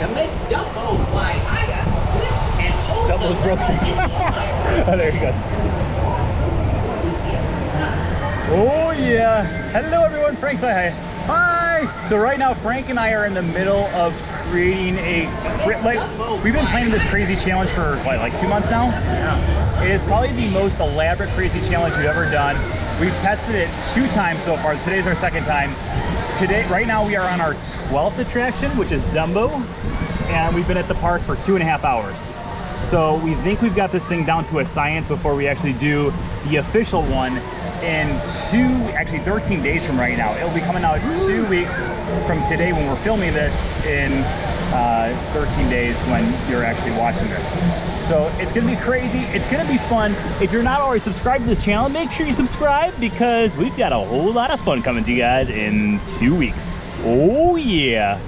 to make Dumbo fly higher, lift and hold the Dumbo's broken. Oh, there he goes. Oh yeah. Hello everyone, Frank, say hi. Hi! So right now Frank and I are in the middle of creating a, like, we've been planning this crazy challenge for what, like 2 months now? Yeah. It is probably the most elaborate crazy challenge we've ever done. We've tested it 2 times so far. Today's our 2nd time. Today, right now we are on our 12th attraction, which is Dumbo. And we've been at the park for 2.5 hours. So we think we've got this thing down to a science before we actually do the official one. In 13 days from right now. It'll be coming out 2 weeks from today when we're filming this, in 13 days when you're actually watching this. So it's gonna be crazy, it's gonna be fun. If you're not already subscribed to this channel, make sure you subscribe because we've got a whole lot of fun coming to you guys in 2 weeks. Oh yeah.